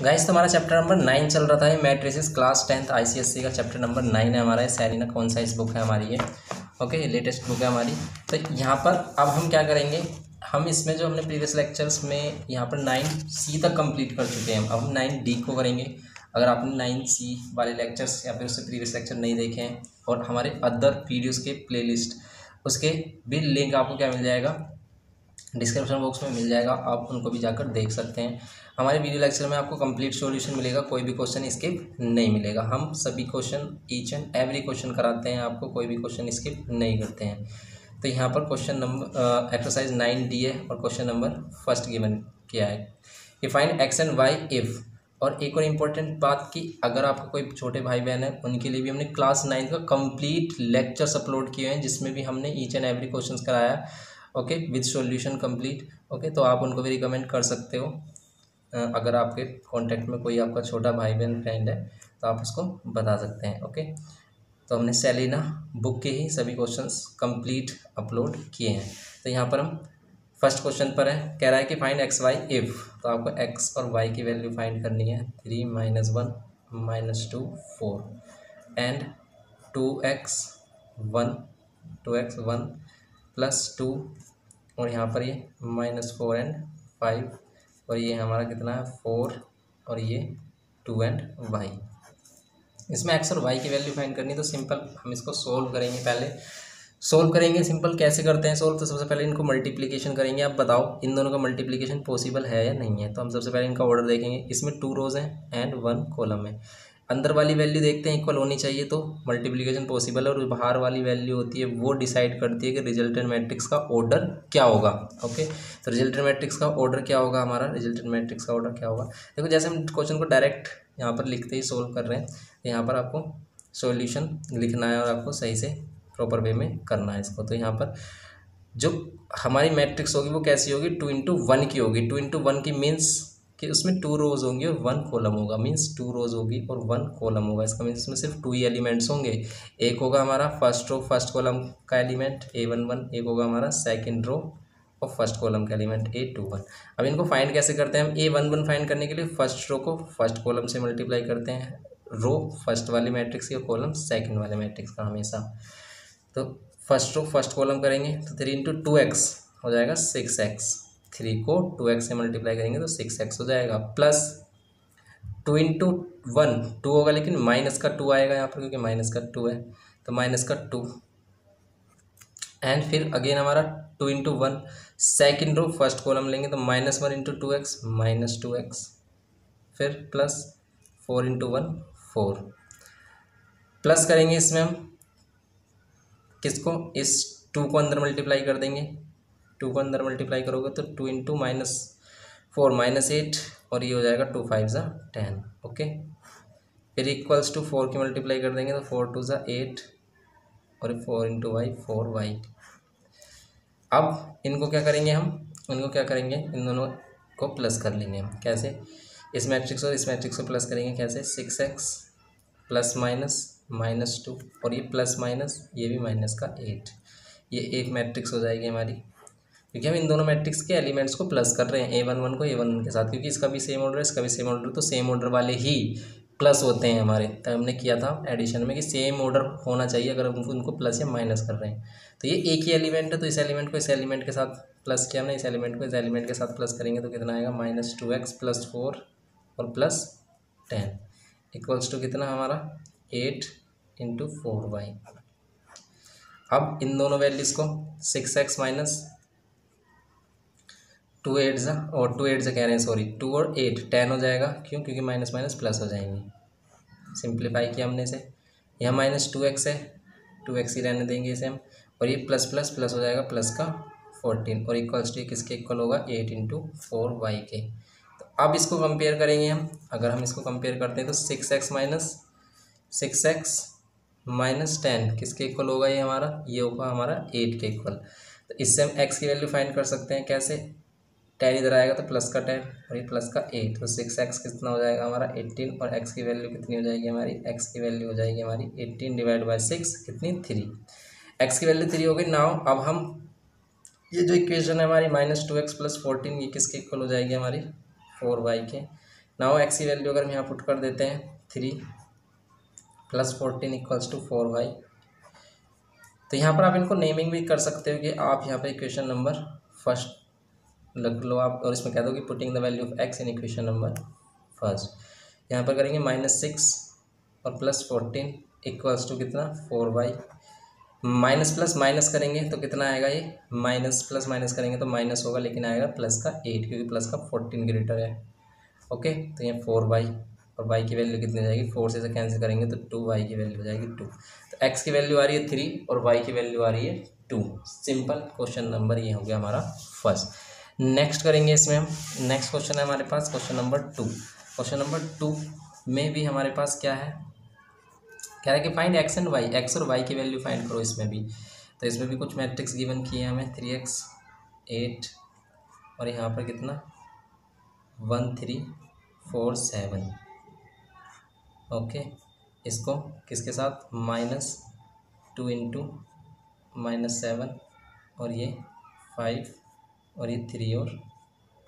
Guys तो हमारा chapter number 9 चल रहा था ये मैट्रिसेस, क्लास 10th ICSC का चैप्टर नंबर 9 है हमारा ये। सेलिना कौन सा इस बुक है हमारी ये, ओके, ये लेटेस्ट बुक है हमारी। तो यहाँ पर अब हम क्या करेंगे, हम इसमें जो हमने प्रीवियस लेक्चर्स में यहाँ पर 9C तक कंप्लीट कर चुके हैं, अब हम 9D को करेंगे। अगर आपने 9C वाले लेक्चर्स या फिर उससे प्रीवियस लेक्चर नहीं देखे हैं, और हमारे अदर वीडियोज़ के प्ले लिस्ट, उसके भी लिंक आपको क्या मिल जाएगा, डिस्क्रिप्शन बॉक्स में मिल जाएगा, आप उनको भी जाकर देख सकते हैं। हमारे वीडियो लेक्चर में आपको कंप्लीट सॉल्यूशन मिलेगा, कोई भी क्वेश्चन स्किप नहीं मिलेगा। हम सभी question, each and every question कराते हैं आपको, कोई भी क्वेश्चन स्किप नहीं करते हैं। तो यहाँ पर क्वेश्चन नंबर एक्सरसाइज 9D है, और क्वेश्चन नंबर फर्स्ट गिवन किया है कि find x and Y if. और एक और इम्पॉर्टेंट बात कि अगर आपका कोई छोटे भाई बहन है, उनके लिए भी हमने क्लास 9 का कंप्लीट लेक्चर्स अपलोड किए हैं, जिसमें भी हमने ईच एंड एवरी क्वेश्चन कराया, okay, with solution complete, okay. तो आप उनको भी रिकमेंड कर सकते हो, अगर आपके कांटेक्ट में कोई आपका छोटा भाई बहन फ्रेंड है तो आप उसको बता सकते हैं, ओके। तो हमने सेलिना बुक के ही सभी क्वेश्चंस कंप्लीट अपलोड किए हैं। तो यहाँ पर हम फर्स्ट क्वेश्चन पर है, कह रहा है कि फाइंड एक्स वाई इफ़। तो आपको एक्स और वाई की वैल्यू फाइंड करनी है, 3 - 1 - 2 4 एंड 2x 1 +2, और यहाँ पर ये -4 एंड 5, और ये हमारा कितना है 4, और ये 2 एंड वाई। इसमें एक्स और वाई की वैल्यू फाइंड करनी है, तो सिंपल हम इसको सोल्व करेंगे। पहले सोल्व करेंगे, सिंपल कैसे करते हैं सोल्व, तो सबसे पहले इनको मल्टीप्लिकेशन करेंगे। आप बताओ इन दोनों का मल्टीप्लिकेशन पॉसिबल है या नहीं है। तो हम सबसे पहले इनका ऑर्डर देखेंगे। इसमें 2 रोज़ हैं एंड 1 कॉलम है। अंदर वाली वैल्यू देखते हैं, इक्वल होनी चाहिए तो मल्टीप्लिकेशन पॉसिबल है, और बाहर वाली वैल्यू होती है वो डिसाइड करती है कि रिजल्टेंट मैट्रिक्स का ऑर्डर क्या होगा, ओके। तो रिजल्टेंट मैट्रिक्स का ऑर्डर क्या होगा हमारा, रिजल्टेंट मैट्रिक्स का ऑर्डर क्या होगा, देखो जैसे हम क्वेश्चन को डायरेक्ट यहाँ पर लिखते ही सोल्व कर रहे हैं। यहाँ पर आपको सोल्यूशन लिखना है, और आपको सही से प्रॉपर वे में करना है इसको। तो यहाँ पर जो हमारी मैट्रिक्स होगी वो कैसी होगी, 2 × 1 की होगी। 2 × 1 की मीन्स कि उसमें 2 रोज़ होंगी और 1 कॉलम होगा, मींस 2 रोज़ होगी और 1 कॉलम होगा। इसका मीन्स इसमें सिर्फ 2 ही एलिमेंट्स होंगे। एक होगा हमारा फर्स्ट रो फर्स्ट कॉलम का एलिमेंट A11, एक होगा हमारा सेकंड रो और फर्स्ट कॉलम का एलिमेंट A21। अब इनको फाइंड कैसे करते हैं हम, A11 फाइंड करने के लिए फर्स्ट रो को फर्स्ट कॉलम से मल्टीप्लाई करते हैं, रो फर्स्ट वाले मैट्रिक्स की और कॉलम सेकेंड वाले मैट्रिक्स का हमेशा। तो फर्स्ट रो फर्स्ट कॉलम करेंगे तो 3 × 2x हो जाएगा 6x, 3 को 2x से मल्टीप्लाई करेंगे तो 6x हो जाएगा, प्लस 2 × 1 2 होगा लेकिन माइनस का 2 आएगा यहाँ पर, क्योंकि माइनस का 2 है तो माइनस का 2, एंड फिर अगेन हमारा 2 × 1 सेकेंड रो फर्स्ट कॉलम लेंगे तो -1 × 2x -2x, फिर प्लस 4 × 1 4, प्लस करेंगे इसमें हम किसको, इस 2 को अंदर मल्टीप्लाई कर देंगे। 2 को अंदर मल्टीप्लाई करोगे तो 2 × -4 -8, और ये हो जाएगा 2 × 5 = 10, ओके। फिर इक्वल्स टू 4 की मल्टीप्लाई कर देंगे तो 4 × 2 = 8, और 4 × y 4y। अब इनको क्या करेंगे हम, इनको क्या करेंगे, इन दोनों को प्लस कर लेंगे हम। कैसे, इस मैट्रिक्स और इस मैट्रिक्स को प्लस करेंगे कैसे, 6x प्लस माइनस -2, और ये प्लस माइनस, ये भी माइनस का 8, ये एक मैट्रिक्स हो जाएगी हमारी, क्योंकि हम इन दोनों मैट्रिक्स के एलिमेंट्स को प्लस कर रहे हैं A11 को A11 के साथ, क्योंकि इसका भी सेम ऑर्डर है, इसका भी सेम ऑर्डर, तो सेम ऑर्डर वाले ही प्लस होते हैं हमारे। तो हमने किया था एडिशन में कि सेम ऑर्डर होना चाहिए अगर हम उनको प्लस या माइनस कर रहे हैं। तो ये एक ही एलिमेंट है, तो इस एलिमेंट को इस एलिमेंट के साथ प्लस किया हमने, इस एलिमेंट को इस एलिमेंट के साथ प्लस करेंगे तो कितना आएगा, -2x +4 और +10 इक्वल्स टू कितना हमारा 8 × 4y। अब इन दोनों वैल्यूज़ को 6x माइनस 2 8 कह रहे हैं, सॉरी 2 और 8 10 हो जाएगा, क्यों, क्योंकि माइनस माइनस प्लस हो जाएंगे। सिंप्लीफाई किया हमने इसे, यहाँ -2x है, 2x ही रहने देंगे इसे हम, और ये प्लस प्लस प्लस हो जाएगा, प्लस का 14, और इक्वल्स टू किसके इक्वल होगा, 8 × 4y के। तो अब इसको कंपेयर करेंगे हम, अगर हम इसको कंपेयर करते हैं तो 6x -10 किसके इक्वल होगा, ये हमारा, ये होगा हमारा 8 के इक्वल। तो इससे हम x की वैल्यू फाइंड कर सकते हैं कैसे, 10 इधर आएगा तो प्लस का 10 और ये प्लस का 8, तो 6x कितना हो जाएगा हमारा 18, और x की वैल्यू कितनी हो जाएगी हमारी, x की वैल्यू हो जाएगी हमारी 18 / 6 कितनी, 3, x की वैल्यू 3 हो गई। नाउ अब हम ये जो इक्वेशन है हमारी -2x +14 ये किसके इक्वल हो जाएगी हमारी 4y के, नाउ एक्स की वैल्यू अगर हम यहाँ पुट कर देते हैं 3 + 14 = 4 वाई। तो यहाँ पर आप इनको नेमिंग भी कर सकते हो कि आप यहाँ पर इक्वेशन नंबर फर्स्ट लग लो आप और इसमें कह दो कि putting the value of x in equation number first. यहाँ पर करेंगे -6 और + 14 = कितना 4y। माइनस प्लस माइनस करेंगे तो कितना आएगा ये, माइनस प्लस माइनस करेंगे तो माइनस होगा लेकिन आएगा प्लस का 8 क्योंकि प्लस का 14 ग्रेटर है। ओके तो यहाँ 4y और y की वैल्यू कितनी जाएगी 4 से कैंसिल करेंगे तो 2y की वैल्यू हो जाएगी 2। तो x की वैल्यू आ रही है 3 और y की वैल्यू आ रही है 2। सिंपल क्वेश्चन नंबर ये हो गया हमारा फर्स्ट। नेक्स्ट करेंगे इसमें हम, नेक्स्ट क्वेश्चन है हमारे पास क्वेश्चन नंबर 2। क्वेश्चन नंबर 2 में भी हमारे पास क्या है, कह रहा है कि find x and y, x और वाई की वैल्यू फाइंड करो। इसमें भी तो इसमें भी कुछ मैट्रिक्स गिवन किए हैं हमें 3x 8 और यहाँ पर कितना 1 3 4 7। ओके इसको किसके साथ -2 × -7 और ये 5 और ये 3 और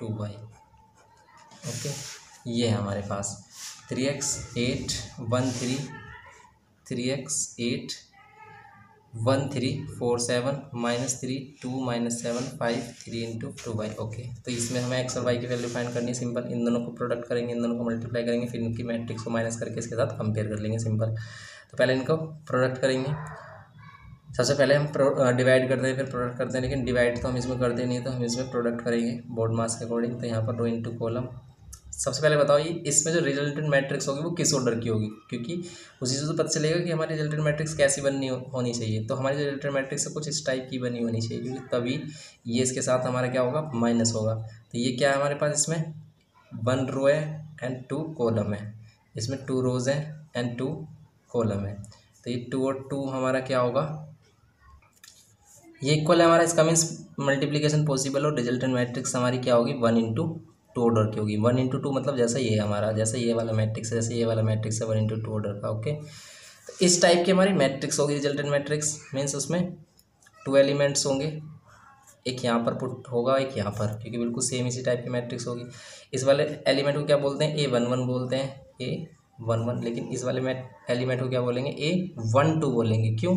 2y। ओके ये है हमारे पास 3x 8 1 3 3x 8 1 3 4 7 -3 2 -7 5 3 × 2y। ओके तो इसमें हमें एक्स और वाई की वैल्यू फाइंड करनी है। सिंपल इन दोनों को प्रोडक्ट करेंगे, इन दोनों को मल्टीप्लाई करेंगे, फिर इनकी मैट्रिक्स को माइनस करके इसके साथ कंपेयर कर लेंगे। सिंपल तो पहले इनको प्रोडक्ट करेंगे, सबसे पहले हम डिवाइड करते हैं फिर प्रोडक्ट करते हैं, लेकिन डिवाइड तो हम इसमें करते नहीं तो हम इसमें प्रोडक्ट करेंगे बोर्ड मास के अकॉर्डिंग। तो यहाँ पर 2 × कॉलम। सबसे पहले बताओ ये इसमें जो रिजल्टेंट मैट्रिक्स होगी वो किस ऑर्डर की होगी, क्योंकि उसी से तो पता चलेगा कि हमारी रिजल्टेंट मैट्रिक्स कैसी बननी होनी चाहिए। तो हमारी रिजल्टेंट मैट्रिक्स कुछ इस टाइप की बनी होनी चाहिए क्योंकि तभी ये इसके साथ हमारा क्या होगा माइनस होगा। तो ये क्या है हमारे पास, इसमें 1 रो है एंड 2 कॉलम है, इसमें 2 रोज़ हैं एंड 2 कॉलम है। तो ये 2 और 2 हमारा क्या होगा, ये इक्वल है हमारा, इसका मीन्स मल्टीप्लीकेशन पॉसिबल और रिजल्टेंट मैट्रिक्स हमारी क्या होगी 1 × 2 ऑर्डर की होगी। 1 × 2 मतलब जैसा ये है हमारा, जैसा ये वाला मैट्रिक्स है, जैसे ये वाला मैट्रिक्स है 1 × 2 ऑर्डर का। ओके तो इस टाइप की हमारी मैट्रिक्स होगी रिजल्टेंट मैट्रिक्स, मीन्स उसमें 2 एलिमेंट्स होंगे, एक यहाँ पर पुट होगा एक यहाँ पर, क्योंकि बिल्कुल सेम इसी टाइप की मैट्रिक्स होगी। इस वाले एलिमेंट को क्या बोलते हैं A11 बोलते हैं A11, लेकिन इस वाले एलिमेंट को क्या बोलेंगे A12 बोलेंगे। क्यों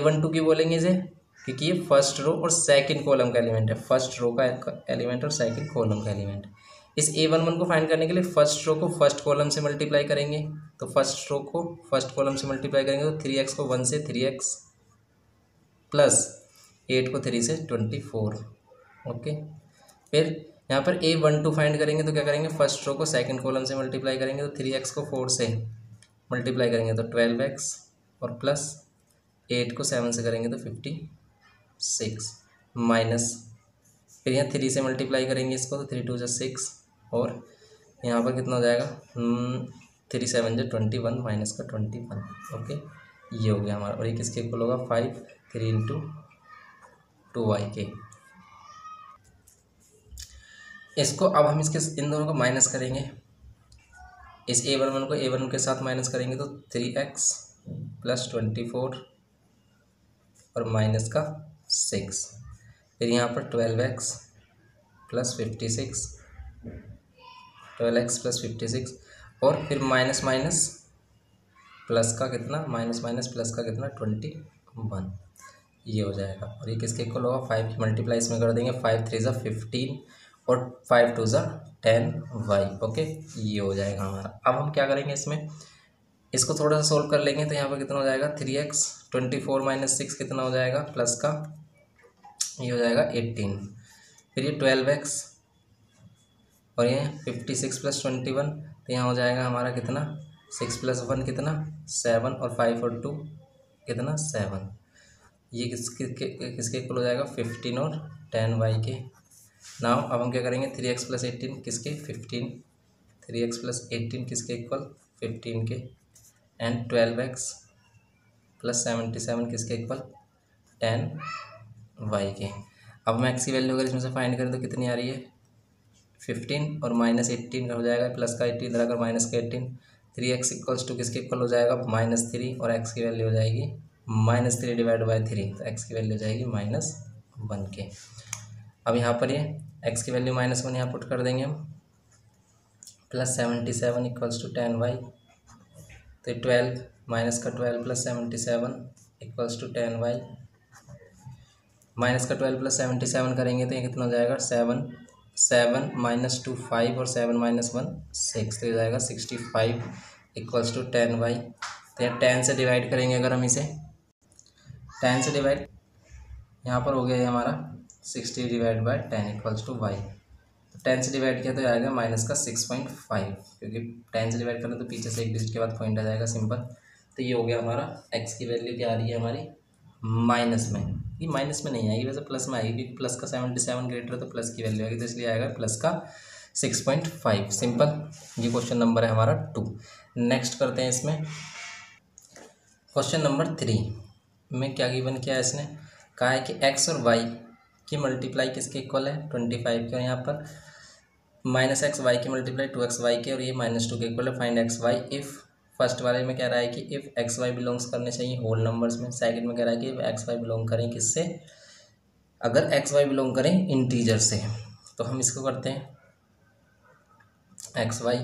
A12 क्यों बोलेंगे इसे, क्योंकि ये फर्स्ट रो और सेकंड कॉलम का एलिमेंट है, फर्स्ट रो का एलिमेंट और सेकंड कॉलम का एलिमेंट। इस A11 को फाइंड करने के लिए फर्स्ट रो को फर्स्ट कॉलम से मल्टीप्लाई करेंगे, तो फर्स्ट रो को फर्स्ट कॉलम से मल्टीप्लाई करेंगे तो 3x को 1 से 3x प्लस 8 को 3 से 24। ओके फिर यहाँ पर A12 फाइंड करेंगे तो क्या करेंगे, फर्स्ट रो को सेकेंड कॉलम से मल्टीप्लाई करेंगे तो 3x को 4 से मल्टीप्लाई करेंगे तो 12x और प्लस 8 को 7 से करेंगे तो 56 माइनस, फिर यहाँ 3 से मल्टीप्लाई करेंगे इसको तो 3 × 2 = 6 और यहाँ पर कितना हो जाएगा 3 × 7 = 21 माइनस का 21। ओके ये हो गया हमारा और ये किसके इक्वल होगा 5 3 × 2y के। इसको अब हम इसके इन दोनों को माइनस करेंगे, इस A11 को A1 के साथ माइनस करेंगे तो 3x + 24 और माइनस का 6, फिर यहाँ पर 12x + 56 12x + 56 और फिर माइनस माइनस प्लस का कितना माइनस माइनस प्लस का कितना 21। ये हो जाएगा और ये किसके इक्वल होगा 5 की मल्टीप्लाई इसमें कर देंगे 5 3 = 15 और 5 2 10y। ओके ये हो जाएगा हमारा। अब हम क्या करेंगे इसमें, इसको थोड़ा सा सोल्व कर लेंगे तो यहाँ पर कितना हो जाएगा 3x 24 - 6 कितना हो जाएगा प्लस का ये हो जाएगा 18, फिर ये 12x और ये 56 + 21 तो यहाँ हो जाएगा हमारा कितना 6 + 1 कितना 7 और 5 और 2 कितना 7। ये किसके इक्वल हो जाएगा 15 और 10y के। नाउ अब हम क्या करेंगे 3x + 18 किसके 15 3x + 18 किसके इक्वल 15 के एंड 12x + 77 किसके इक्वल 10y के। अब हम x की वैल्यू अगर इसमें से फाइंड करें तो कितनी आ रही है 15 और -18 हो जाएगा प्लस का 18 इधर आकर माइनस का 18 3x = किसके इक्वल हो जाएगा -3 और x की वैल्यू हो जाएगी -3 ÷ 3 तो x की वैल्यू हो जाएगी -1 के। अब यहाँ पर ये x की वैल्यू -1 यहाँ पुट कर देंगे हम प्लस 77 इक्वल्स टू 10y। तो 12 माइनस का 12 plus 77 equals to 10y। Minus का 12 प्लस 77 करेंगे तो ये कितना हो जाएगा 7। 7 माइनस 2 5 और 7 माइनस 1 6। तो ये जाएगा 65 इक्वल्स टू 10y। तो ये 10 से डिवाइड करेंगे, अगर हम इसे 10 से डिवाइड, यहाँ पर हो गया ये हमारा 60 divide by 10 equals to y. 10 से डिवाइड किया तो आएगा माइनस का 6.5, क्योंकि 10 से डिवाइड करें तो पीछे से एक डिजिट के बाद पॉइंट आ जाएगा सिंपल। तो ये हो गया हमारा x की वैल्यू क्या आ रही है हमारी माइनस में। ये माइनस में नहीं आएगी, वैसे प्लस में आएगी, क्योंकि प्लस का 77 ग्रेटर है तो प्लस की वैल्यू आएगी, तो इसलिए आएगा प्लस का 6.5 सिंपल। ये क्वेश्चन नंबर है हमारा 2। नेक्स्ट करते हैं इसमें क्वेश्चन नंबर 3 में क्या गिवन किया है, इसने कहा है कि एक्स और वाई की मल्टीप्लाई किसके इक्वल है 25 के, और यहाँ पर माइनस एक्स वाई की मल्टीप्लाई 2x वाई के, और ये माइनस 2 के इक्वल है। Find x y. If first वाले में कह रहा है कि इफ़ एक्स वाई बिलोंग्स करने चाहिए होल नंबर्स में। सेकंड में कह रहा है कि एक्स वाई बिलोंग करें किससे, अगर एक्स वाई बिलोंग करें इंटीजर से। तो हम इसको करते हैं एक्स वाई,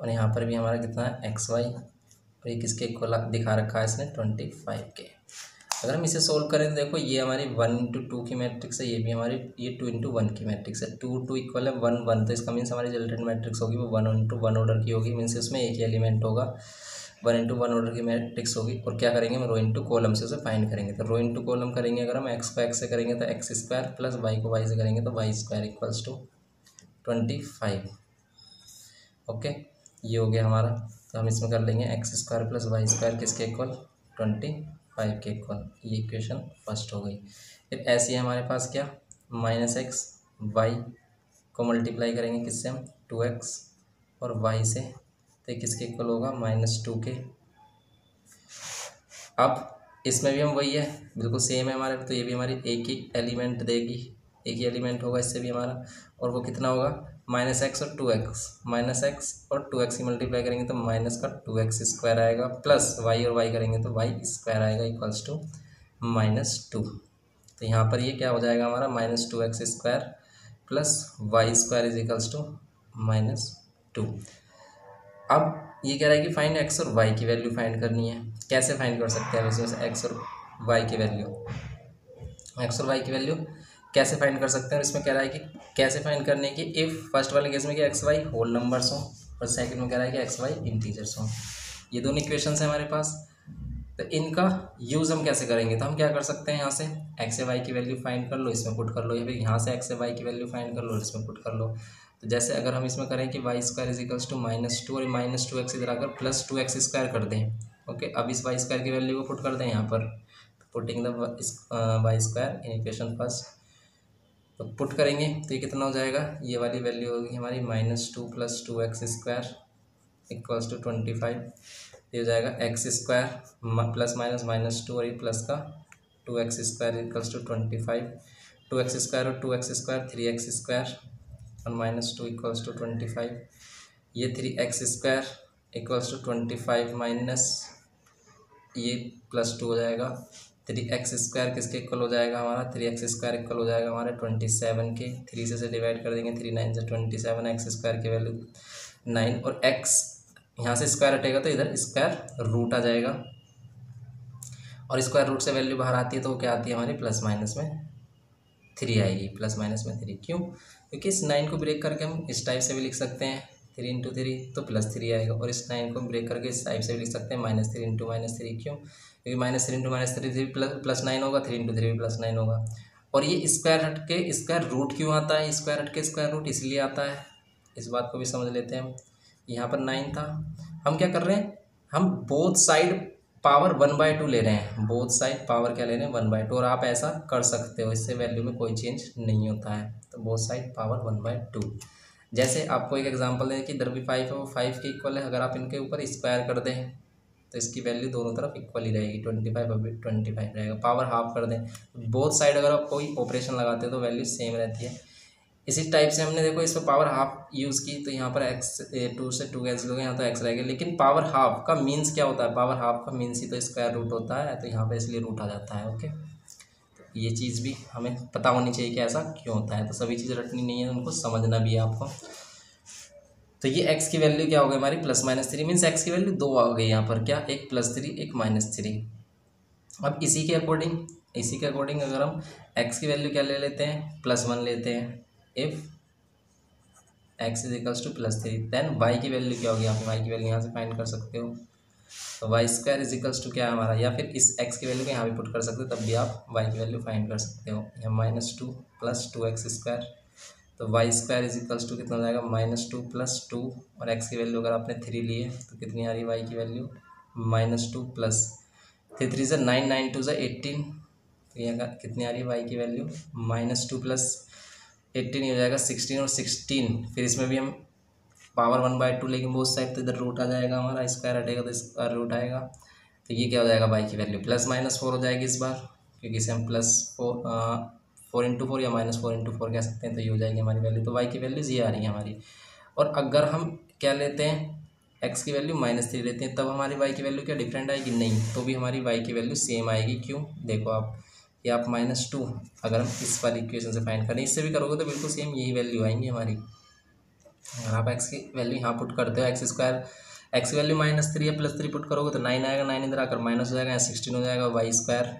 और यहाँ पर भी हमारा कितना है एक्स वाई, और ये किसके इक्वल दिखा रखा है इसने 25 के। अगर हम इसे सोल्व करें तो देखो ये हमारी 1 into 2 की मैट्रिक्स है, ये भी हमारी ये 2 into 1 की मैट्रिक्स है। 2 2 इक्वल है 1 1, तो इसका मीन्स हमारी रिजल्टेंट मैट्रिक्स होगी वो 1 into 1 ऑर्डर की होगी, मीन्स उसमें एक ही एलिमेंट होगा। 1 into 1 ऑर्डर की मैट्रिक्स होगी, और क्या करेंगे हम रो इंटू कॉलम से उसे फाइंड करेंगे। तो रो इंटू कॉलम करेंगे, अगर हम एक्स को एक्स से करेंगे तो एक्स स्क्वायर, प्लस वाई को वाई से करेंगे तो y square equals to 25। Okay, ये हो गया हमारा। तो हम इसमें कर लेंगे x square plus y square किसके इक्वल 25 के इक्वल। ये इक्वेशन फर्स्ट हो गई। फिर ऐसी है हमारे पास क्या, माइनस एक्स वाई को मल्टीप्लाई करेंगे किससे हम 2x और y से, तो किसके इक्वल होगा माइनस 2 के। अब इसमें भी हम वही है, बिल्कुल सेम है हमारे, तो ये भी हमारी एक ही एलिमेंट देगी, एक ही एलिमेंट होगा इससे भी हमारा, और वो कितना होगा माइनस एक्स और 2x। माइनस एक्स और 2x की मल्टीप्लाई करेंगे तो माइनस का 2x स्क्वायर आएगा, प्लस वाई और वाई करेंगे तो वाई स्क्वायर आएगा इक्वल्स टू -2। तो यहाँ पर ये क्या हो जाएगा हमारा -2x square plus y square is equals to -2। अब ये कह रहा है कि फाइंड एक्स और वाई की वैल्यू फाइंड करनी है। कैसे फाइंड कर सकते हैं वैसे एक्स और वाई की वैल्यू, एक्स और वाई की वैल्यू कैसे फाइंड कर सकते हैं। और इसमें कह रहा है कि कैसे फाइंड करने की, इफ़ फर्स्ट वाले केस में कि एक्स वाई होल नंबर्स हों, और सेकंड में कह रहा है कि एक्स वाई इंटीजर्स हों। ये दोनों इक्वेशंस हैं हमारे पास, तो इनका यूज़ हम कैसे करेंगे। तो हम क्या कर सकते हैं, यहाँ से एक्स वाई की वैल्यू फाइंड कर लो, इसमें पुट कर लो, या फिर यहाँ से एक्स वाई की वैल्यू फाइंड कर लो, इसमें पुट कर लो। तो जैसे अगर हम इसमें करें कि y square is equals to -2 और -2x इधर आकर प्लस 2x स्क्वायर कर दें। ओके, अब इस वाई स्क्वायर की वैल्यू को पुट कर दें यहाँ पर, putting the y square in equation first. तो पुट करेंगे तो ये कितना हो जाएगा, ये वाली वैल्यू होगी हमारी -2 plus 2x square equals to 25। ये हो जाएगा x स्क्वायर प्लस माइनस -2 और ये प्लस का 2x square equals to 25। 2x square और 2x स्क्वायर 3x स्क्वायर और -2 इक्वल्स टू 25। ये 3x square equals to 25 minus ये प्लस 2 हो जाएगा। 3x स्क्वायर किसके इक्वल हो जाएगा हमारा, 3x स्क्वायर इक्वल हो जाएगा हमारे 27 के। 3 से डिवाइड कर देंगे 3 9 से 27, एक्स स्क्वायर की वैल्यू 9, और x यहाँ से स्क्वायर हटेगा तो इधर स्क्वायर रूट आ जाएगा, और स्क्वायर रूट से वैल्यू बाहर आती है तो वो क्या आती है हमारी प्लस माइनस में 3 आएगी, प्लस माइनस में 3। क्यों, क्योंकि इस 9 को ब्रेक करके हम इस टाइप से भी लिख सकते हैं 3 into 3 तो +3 आएगा, और इस 9 को ब्रेक करके इस टाइप से लिख सकते हैं -3 into -3। क्यों, क्योंकि -3 into -3 +9 होगा, 3 into 3 +9 होगा। और ये स्क्वायर हट के स्क्वायर रूट क्यों आता है, स्क्वायर हट के स्क्वायर रूट इसलिए आता है, इस बात को भी समझ लेते हैं हम। यहाँ पर 9 था, हम क्या कर रहे हैं, हम बोथ साइड पावर 1/2 ले रहे हैं, बोथ साइड पावर क्या ले रहे हैं 1/2, और आप ऐसा कर सकते हो, इससे वैल्यू में कोई चेंज नहीं होता है। तो बोथ साइड पावर 1/2। जैसे आपको एक एग्जांपल दें कि इधर भी 5 है वो 5 के इक्वल है, अगर आप इनके ऊपर स्क्वायर कर दें तो इसकी वैल्यू दोनों तरफ इक्वल ही रहेगी, 25 अभी 25 रहेगा, पावर हाफ कर दें बोथ साइड, अगर आप कोई ऑपरेशन लगाते हैं तो वैल्यू सेम रहती है। इसी टाइप से हमने देखो इस पर पावर हाफ यूज़ की, तो यहाँ पर एक्स 2 से 2 कैंसिल हो गया, यहाँ तो एक्स रहेगा, लेकिन पावर हाफ का मीन्स क्या होता है, पावर हाफ का मीन्स ही तो स्क्वायर रूट होता है, तो यहाँ पर इसलिए रूट आ जाता है। ओके, ये चीज़ भी हमें पता होनी चाहिए कि ऐसा क्यों होता है। तो सभी चीज़ें रटनी नहीं है, उनको समझना भी है आपको। तो ये x की वैल्यू क्या हो गई हमारी plus minus three, means x की वैल्यू दो आ गई यहाँ पर, क्या एक प्लस थ्री एक माइनस थ्री। अब इसी के अकॉर्डिंग अगर हम x की वैल्यू क्या ले लेते हैं प्लस वन लेते हैं, if x is equals to plus three, then y की वैल्यू क्या होगी, आप y की वैल्यू यहाँ से फाइंड कर सकते हो। तो y square is equals to क्या है हमारा, या फिर इस x की वैल्यू को यहाँ भी पुट कर सकते हो, तब भी आप y की वैल्यू फाइंड कर सकते हो। यहाँ minus two plus two x square, तो y square is equals to कितना हो जाएगा माइनस टू प्लस टू, और x की वैल्यू अगर आपने थ्री ली है तो कितनी आ रही y की value minus two plus three, three ज़ा नाइन, नाइन टू ज़ा एट्टीन, तो यहाँ कितनी आ रही है y की value minus two plus eighteen हो जाएगा सिक्सटीन, और सिक्सटीन फिर इसमें भी हम पावर वन बाई टू लेकिन बोथ साइड, तो इधर रूट आ जाएगा हमारा, स्क्वायर हटेगा तो स्क्वायर रूट आएगा, तो ये क्या हो जाएगा y की वैल्यू प्लस माइनस फोर हो जाएगी इस बार, क्योंकि इसे हम plus four, four into four या माइनस फोर इंटू फोर कह सकते हैं, तो ये हो जाएगी हमारी वैल्यू। तो y की वैल्यूज़ ये आ रही है हमारी। और अगर हम क्या लेते हैं x की वैल्यू माइनस थ्री लेते हैं, तब हमारी y की वैल्यू क्या डिफरेंट आएगी, नहीं, तो भी हमारी y की वैल्यू सेम आएगी। क्यों, देखो आप ये आप माइनस टू अगर हम इस वाली इक्वेशन से फाइंड करें, इससे भी करोगे तो बिल्कुल सेम यही वैल्यू आएंगी हमारी। अगर आप x की वैल्यू यहाँ पुट करते हो, एक्स स्क्वायर एक्स की वैल्यू माइनस थ्री या प्लस थ्री पुट करोगे तो नाइन आएगा, नाइन इधर आकर माइनस हो जाएगा, यहाँ सिक्सटीन हो जाएगा, वाई स्क्वायर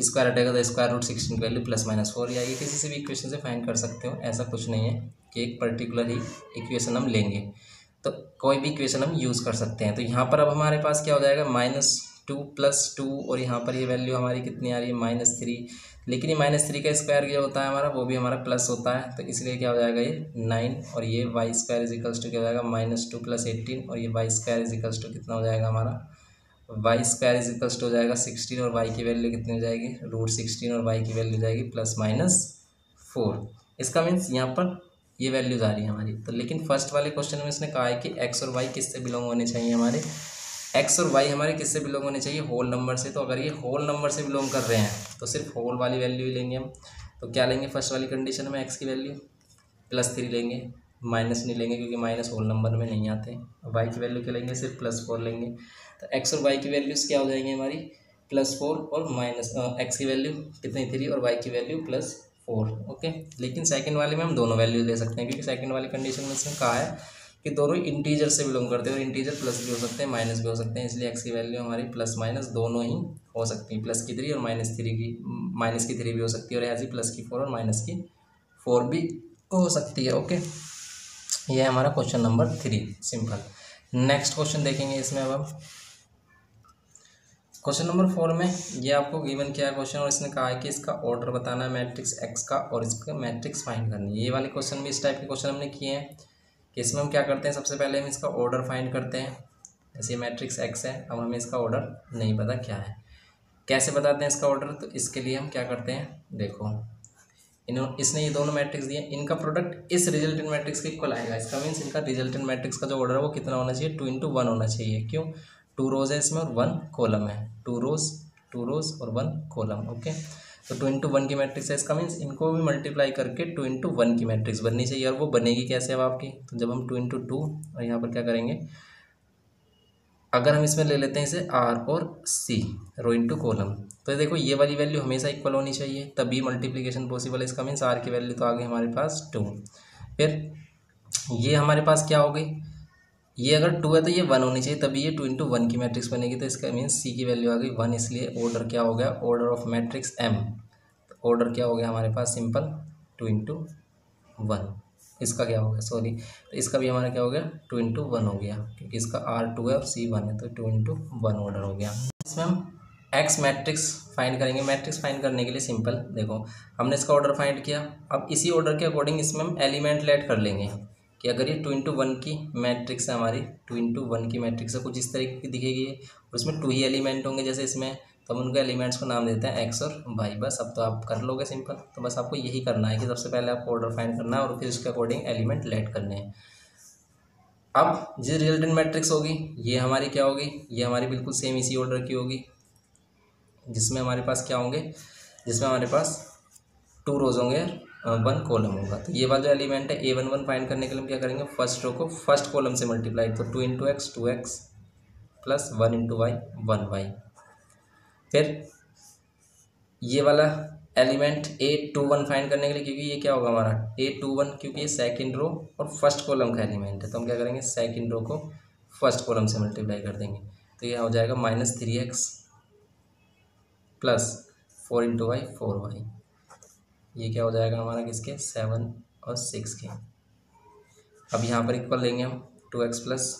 स्क्वायर हटेगा तो स्क्वायर रूट सिक्सटीन की वैल्यू प्लस माइनस फोर आएगी। किसी से भी इक्वेशन से फाइंड कर सकते हो, ऐसा कुछ नहीं है कि एक पर्टिकुलर ही इक्वेशन हम लेंगे, तो कोई भी इक्वेशन हम यूज़ कर सकते हैं। तो यहाँ पर अब हमारे पास क्या हो जाएगा माइनस टू प्लस टू, और यहाँ पर ये वैल्यू हमारी कितनी आ रही है माइनस थ्री, लेकिन ये माइनस थ्री का स्क्वायर जो होता है हमारा वो भी हमारा प्लस होता है, तो इसलिए क्या हो जाएगा ये नाइन, और ये y square is equals to क्या हो जाएगा माइनस टू प्लस एट्टीन, और ये y square is equals to कितना हो जाएगा हमारा, y square is equals to हो जाएगा सिक्सटीन, और वाई की वैल्यू कितनी हो जाएगी रूट सिक्सटीन, और वाई की वैल्यू जाएगी प्लस माइनस फोर। इसका मीन्स यहाँ पर ये वैल्यूज़ आ रही है हमारी। तो लेकिन फर्स्ट वाले क्वेश्चन में इसने कहा है कि एक्स और वाई किससे बिलोंग होने चाहिए हमारे, एक्स और वाई हमारे किससे बिलोंग होने चाहिए होल नंबर से। तो अगर ये होल नंबर से बिलोंग कर रहे हैं तो सिर्फ होल वाली वैल्यू ही लेंगे हम। तो क्या लेंगे फर्स्ट वाली कंडीशन में, एक्स की वैल्यू प्लस थ्री लेंगे, माइनस नहीं लेंगे क्योंकि माइनस होल नंबर में नहीं आते। वाई की वैल्यू क्या लेंगे, सिर्फ प्लस फोर लेंगे। तो एक्स और वाई की वैल्यूज़ क्या हो जाएंगी हमारी प्लस फोर और माइनस, एक्स की वैल्यू कितनी थ्री और वाई की वैल्यू प्लस फोर। ओके, लेकिन सेकंड वाले में हम दोनों वैल्यू ले सकते हैं, क्योंकि सेकंड वाले कंडीशन में इसमें कहा है कि दोनों इंटीजर से बिलोंग करते हैं, और इंटीजर प्लस भी हो सकते हैं माइनस भी हो सकते हैं, इसलिए एक्स की वैल्यू हमारी प्लस माइनस दोनों ही हो सकती है, प्लस की थ्री और माइनस थ्री की, माइनस की थ्री भी हो सकती है, और ऐसी प्लस की फोर और माइनस की फोर भी हो सकती है। ओके, यह है हमारा question number three, simple. Next question देखेंगे इसमें अब हम क्वेश्चन नंबर फोर में, ये आपको गिवन किया है क्वेश्चन, और इसने कहा है कि इसका ऑर्डर बताना है मैट्रिक्स एक्स का, और इसका मैट्रिक्स फाइंड करनी है। ये वाले क्वेश्चन भी इस टाइप के क्वेश्चन हमने किए हैं कि इसमें हम क्या करते हैं, सबसे पहले हम इसका ऑर्डर फाइंड करते हैं। जैसे मैट्रिक्स एक्स है, अब हमें इसका ऑर्डर नहीं पता क्या है, कैसे बताते हैं इसका ऑर्डर, तो इसके लिए हम क्या करते हैं, देखो इसने ये दोनों मैट्रिक्स दिए, इनका प्रोडक्ट इस रिजल्टेंट मैट्रिक्स के इक्वल आएगा। इसका मीन्स इनका रिजल्टेंट मैट्रिक्स का जो ऑर्डर है वो कितना होना चाहिए, टू इंटू वन होना चाहिए। क्यों, टू रोज़ है इसमें और वन कॉलम है, टू रोज़ और वन कॉलम। ओके, तो टू इंटू वन की मैट्रिक्स है, इसका मीन्स इनको भी मल्टीप्लाई करके टू इंटू वन की मैट्रिक्स बननी चाहिए, और वो बनेगी कैसे अब आपकी, तो जब हम टू इंटू टू, और यहाँ पर क्या करेंगे, अगर हम इसमें ले लेते हैं इसे आर और सी, रो इंटू कॉलम, तो देखो ये वाली वैल्यू हमेशा इक्वल होनी चाहिए तभी मल्टीप्लीकेशन पॉसिबल है। इसका मीन्स आर की वैल्यू तो आ गई हमारे पास टू, फिर ये हमारे पास क्या हो गई, ये अगर टू है तो ये वन होनी चाहिए तभी ये टू इंटू वन की मैट्रिक्स बनेगी। तो इसका मीन्स सी की वैल्यू आ गई वन, इसलिए ऑर्डर क्या हो गया, ऑर्डर ऑफ मैट्रिक्स एम। तो ऑर्डर क्या हो गया हमारे पास, सिंपल टू इंटू वन। इसका क्या हो गया, सॉरी, तो इसका भी हमारा क्या हो गया, टू इंटू वन हो गया, क्योंकि इसका आर टू है और सी वन है, तो टू इंटू वन ऑर्डर हो गया। इसमें हम एक्स मैट्रिक्स फाइंड करेंगे। मैट्रिक्स फाइंड करने के लिए सिंपल, देखो हमने इसका ऑर्डर फाइंड किया, अब इसी ऑर्डर के अकॉर्डिंग इसमें हम एलिमेंट ऐड कर लेंगे कि अगर ये टू इंटू वन की मैट्रिक्स है हमारी, टू इंटू वन की मैट्रिक्स है कुछ इस तरीके की दिखेगी, और उसमें टू ही एलिमेंट होंगे जैसे इसमें, तो हम उनके एलिमेंट्स को नाम देते हैं एक्स और वाई। बस अब तो आप कर लोगे सिंपल। तो बस आपको यही करना है कि सबसे पहले आपको ऑर्डर फाइंड करना है और फिर उसके अकॉर्डिंग एलिमेंट लेट करने हैं। अब जिस रिजल्टेंट मैट्रिक्स होगी ये हमारी क्या होगी, ये हमारी बिल्कुल सेम इसी ऑर्डर की होगी, जिसमें हमारे पास क्या होंगे, जिसमें हमारे पास टू रोज होंगे वन कॉलम होगा। तो ये वाला जो एलिमेंट है a11 फाइंड करने के लिए हम क्या करेंगे, फर्स्ट रो को फर्स्ट कॉलम से मल्टीप्लाई, तो two into x two x plus one into y one y. फिर ये वाला एलिमेंट A21 फाइंड करने के लिए, क्योंकि ये क्या होगा हमारा A21, क्योंकि ये सेकंड रो और फर्स्ट कॉलम का एलिमेंट है, तो हम क्या करेंगे सेकंड रो को फर्स्ट कॉलम से मल्टीप्लाई कर देंगे। तो यह हो जाएगा -3x प्लस 4 × y 4y, ये क्या हो जाएगा हमारा किसके 7 और 6 के। अब यहाँ पर इक्वल लेंगे हम 2x प्लस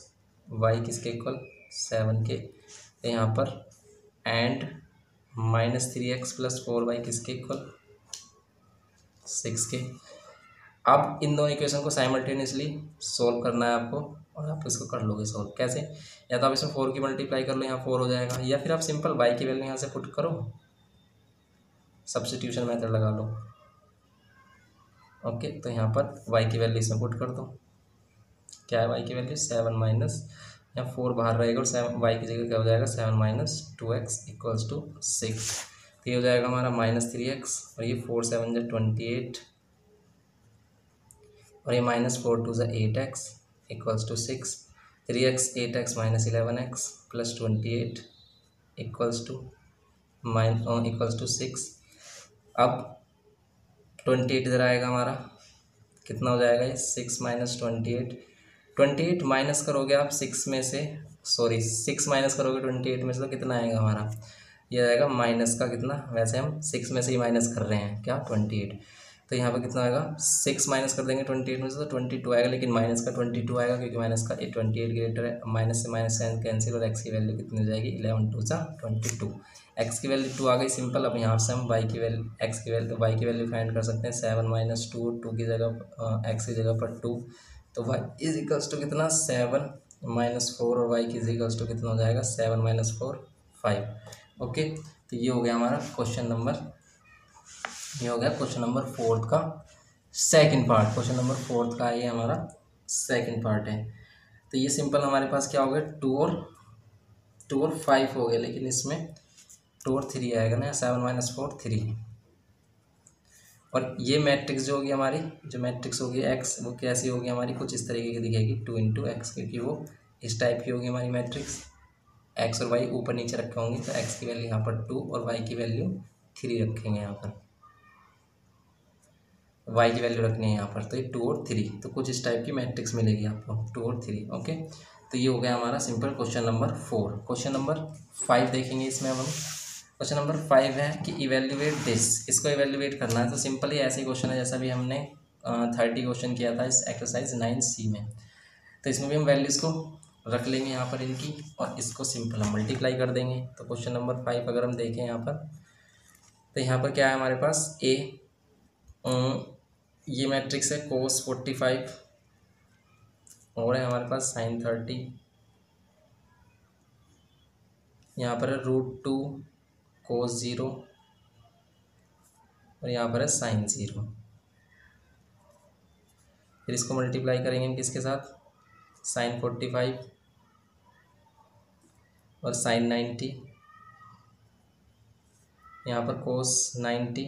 वाई किसके इक्वल 7 के, तो यहाँ पर एंड -3x प्लस 4y किसके इक्वल 6 के। अब इन दोनों इक्वेशन को साइमल्टेनियसली सोल्व करना है आपको, और आप इसको कर लोगे सोल्व। कैसे? या तो आप इसमें 4 की मल्टीप्लाई कर लो, यहाँ 4 हो जाएगा, या फिर आप सिंपल y की वैल्यू यहाँ से पुट करो, सब्स्टिट्यूशन मेथड लगा लो। ओके, तो यहाँ पर y की वैल्यू इसमें पुट कर दो, क्या है y की वैल्यू 7 माइनस, यहाँ 4 बाहर रहेगा और 7 वाई की जगह क्या हो जाएगा 7 - 2x इक्वल्स टू 6। तो ये हो जाएगा हमारा -3x, और ये 4 × 7 = 28, और ये -4 × 2 = 8x equals to 6। 3x 8x - 11x plus 28 equals to 6। अब 28 इधर आएगा हमारा, कितना हो जाएगा ये 6 - 28। 28 माइनस करोगे आप 6 में से, सॉरी 6 माइनस करोगे 28 में से, तो कितना आएगा हमारा, ये आएगा माइनस का कितना, वैसे हम 6 में से ही माइनस कर रहे हैं क्या 28, तो यहाँ पर कितना आएगा 6 माइनस कर देंगे 28 में से तो 22 आएगा, लेकिन माइनस का 22 आएगा क्योंकि माइनस का 28 ग्रेटर है। माइनस से माइनस कैंसिल, और x की वैल्यू कितनी हो जाएगी 11 × 2 = 22, एक्स की वैल्यू 2 आ गई सिंपल। अब यहाँ से हम वाई की वैल्यू, एक्स की वैल्यू, वाई की वैल्यू फाइंड कर सकते हैं 7 - 2, 2 की जगह एक्स की जगह पर 2, तो y इज इक्वल्स टू कितना 7 - 4, और y की इज इक्वल्स टू कितना हो जाएगा 7 - 4 5। ओके, तो ये हो गया हमारा क्वेश्चन नंबर, ये हो गया क्वेश्चन नंबर 4 का सेकंड पार्ट। क्वेश्चन नंबर 4 का ये हमारा सेकंड पार्ट है। तो ये सिंपल हमारे पास क्या हो गया 2 और 5 हो गए, लेकिन इसमें 2 और 3 आएगा ना, 7 - 4 3, और ये मैट्रिक्स जो होगी हमारी, जो मैट्रिक्स होगी एक्स, वो कैसी होगी हमारी कुछ इस तरीके की दिखेगी 2 × x, क्योंकि वो इस टाइप की होगी हमारी मैट्रिक्स। एक्स और वाई ऊपर नीचे रखे होंगे, तो एक्स की वैल्यू यहाँ पर 2 और वाई की वैल्यू 3 रखेंगे, यहाँ पर वाई की वैल्यू रखनी है यहाँ पर, तो ये 2 और 3, तो कुछ इस टाइप की मैट्रिक्स मिलेगी आपको 2 और 3। ओके, तो ये हो गया हमारा simple question number 4। Question number 5 देखेंगे इसमें हम। क्वेश्चन नंबर 5 है कि इवेल्युएट दिस, इसको इवेल्युएट करना है। तो सिंपल ही ऐसे क्वेश्चन है जैसा भी हमने 30 क्वेश्चन किया था इस एक्सरसाइज 9C में। तो इसमें भी हम वैल्यूज़ को रख लेंगे यहाँ पर इनकी, और इसको सिंपल हम मल्टीप्लाई कर देंगे। तो क्वेश्चन नंबर 5 अगर हम देखें यहाँ पर, तो यहाँ पर क्या है हमारे पास ए, ये मैट्रिक्स है कोस 45, और है हमारे पास साइन 30, यहाँ पर है √2 कोस 0, और यहाँ पर है साइन 0। फिर इसको मल्टीप्लाई करेंगे हम किसके साथ, साइन 45 और साइन 90, यहाँ पर कोस 90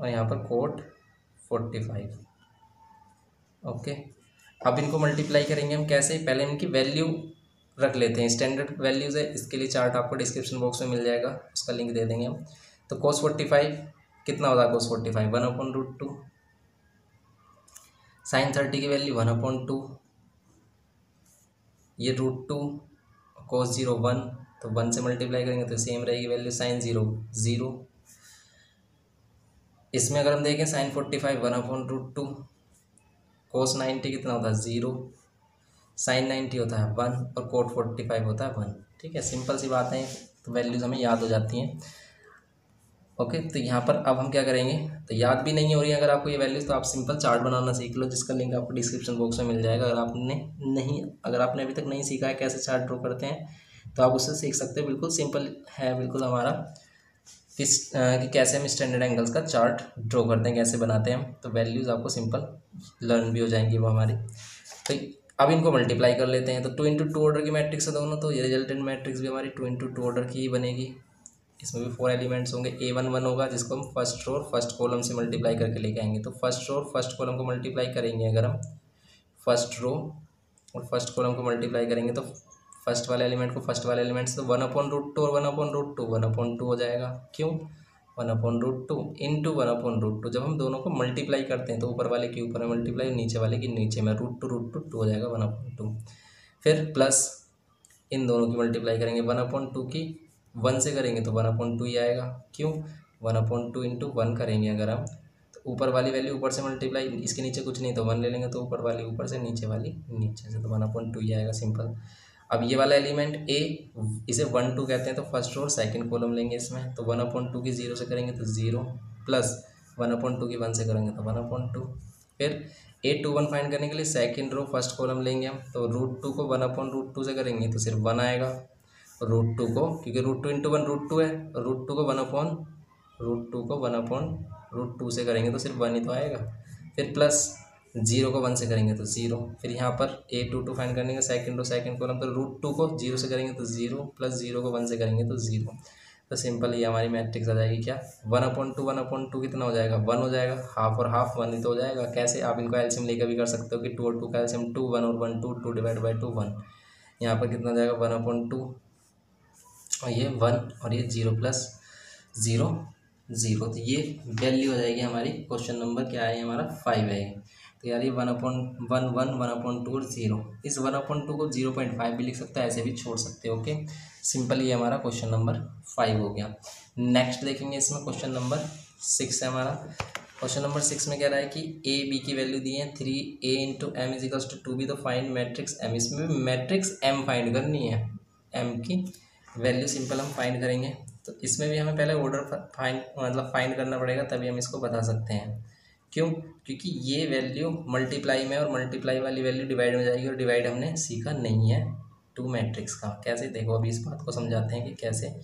और यहाँ पर कोट 45। ओके, अब इनको मल्टीप्लाई करेंगे हम कैसे, पहले इनकी वैल्यू रख लेते हैं। स्टैंडर्ड वैल्यूज़ है, इसके लिए चार्ट आपको डिस्क्रिप्शन बॉक्स में मिल जाएगा, उसका लिंक दे देंगे हम। तो कोस 45 कितना होगा, कोस 45 1/√2, साइन 30 की वैल्यू 1/2, ये √2, कोस 0 1, तो 1 से मल्टीप्लाई करेंगे तो सेम रहेगी वैल्यू, साइन 0 0। इसमें अगर हम देखें साइन 45 1/√2, कोस 90 कितना होता है 0, साइन 90 होता है 1 और कोट 45 होता है 1। ठीक है, सिंपल सी बात है, तो वैल्यूज़ हमें याद हो जाती हैं। ओके, तो यहाँ पर अब हम क्या करेंगे, तो याद भी नहीं हो रही है अगर आपको ये वैल्यूज़, तो आप सिंपल चार्ट बनाना सीख लो, जिसका लिंक आपको डिस्क्रिप्शन बॉक्स में मिल जाएगा। अगर आपने अभी तक नहीं सीखा है कैसे चार्ट ड्रॉ करते हैं, तो आप उससे सीख सकते हो। बिल्कुल सिंपल है, बिल्कुल हमारा कि कैसे हम स्टैंडर्ड एंगल्स का चार्ट ड्रॉ करते हैं, कैसे बनाते हैं हम। तो वैल्यूज़ आपको सिंपल लर्न भी हो जाएंगी वो हमारी। तो अब इनको मल्टीप्लाई कर लेते हैं। तो 2 × 2 ऑर्डर की मैट्रिक्स है दोनों, तो ये रिजल्टेंट मैट्रिक्स भी हमारी 2 × 2 ऑर्डर की ही बनेगी। इसमें भी 4 एलिमेंट्स होंगे। A11 होगा जिसको हम फर्स्ट रो और फर्स्ट कॉलम से मल्टीप्लाई करके लेके आएंगे। तो फर्स्ट रो और फर्स्ट कॉलम को मल्टीप्लाई करेंगे, अगर हम फर्स्ट रो और फर्स्ट कॉलम को मल्टीप्लाई करेंगे तो फर्स्ट वाले एलिमेंट को फर्स्ट वाले एलिमेंट से, तो 1/√2 और 1/√2 हो जाएगा। क्यों? One upon root two into one upon root two. जब हम दोनों को मल्टीप्लाई करते हैं तो ऊपर वाले के ऊपर में मल्टीप्लाई, नीचे वाले के नीचे में, रूट टू टू हो जाएगा वन अपॉन टू। फिर प्लस इन दोनों की मल्टीप्लाई करेंगे वन अपॉन टू की, वन से करेंगे तो वन अपॉन टू ही आएगा। क्यों? One upon two into one करेंगे अगर हम, तो ऊपर वाली वैल्यू ऊपर से मल्टीप्लाई, इसके नीचे कुछ नहीं तो वन ले लेंगे, तो ऊपर वाली ऊपर से, नीचे वाली नीचे से, तो वन अपॉन टू ही आएगा सिंपल। अब ये वाला एलिमेंट ए, इसे वन टू कहते हैं, तो फर्स्ट रो और सेकेंड कॉलम लेंगे इसमें, तो वन अपॉन टू की ज़ीरो से करेंगे तो zero, plus one upon two की वन से करेंगे तो वन अपॉन टू। फिर ए टू वन फाइंड करने के लिए सेकेंड रो फर्स्ट कॉलम लेंगे हम, तो रूट टू को वन अपॉन रूट टू से करेंगे तो सिर्फ वन आएगा। रूट टू को, क्योंकि root two into one root two है, रूट टू को वन अपॉन रूट टू से करेंगे तो सिर्फ वन ही तो आएगा। फिर प्लस जीरो को वन से करेंगे तो ज़ीरो। फिर यहाँ पर ए टू टू फाइंड करने का सेकंड रो सेकंड कॉलम, तो रूट टू को जीरो से करेंगे तो ज़ीरो, प्लस जीरो को वन से करेंगे तो ज़ीरो। तो सिंपल ये हमारी मैट्रिक्स आ जाएगी क्या, वन अपॉन टू कितना हो जाएगा, वन हो जाएगा, हाफ और हाफ वन ही तो हो जाएगा। कैसे? आप इनको एलसीएम लेकर भी कर सकते हो कि टू और टू का एलसीएम टू, वन और one two, two divide by two one. यहाँ पर कितना जाएगा वन अपॉन टू, और ये वन और ये जीरो, प्लस ज़ीरो ज़ीरो। तो ये वैल्यू हो जाएगी हमारी, क्वेश्चन नंबर क्या है हमारा, फाइव है। तो यार ये one upon one one, one upon two और ज़ीरो, इस वन अपॉन टू को 0.5 भी लिख सकते हैं, ऐसे भी छोड़ सकते हो। ओके सिंपल ये हमारा क्वेश्चन नंबर फाइव हो गया। नेक्स्ट देखेंगे इसमें क्वेश्चन नंबर सिक्स है हमारा। क्वेश्चन नंबर सिक्स में कह रहा है कि ए बी की वैल्यू दी है three, A into M equals to B, तो फाइंड मैट्रिक्स एम। इसमें मैट्रिक्स एम फाइंड करनी है, एम की वैल्यू सिंपल हम फाइंड करेंगे। तो इसमें भी हमें पहले ऑर्डर फाइंड फाइंड करना पड़ेगा, तभी हम इसको बता सकते हैं। क्यों? क्योंकि ये वैल्यू मल्टीप्लाई में, और मल्टीप्लाई वाली वैल्यू डिवाइड में जाएगी, और डिवाइड हमने सीखा नहीं है टू मैट्रिक्स का। कैसे? देखो अभी इस बात को समझाते हैं कि कैसे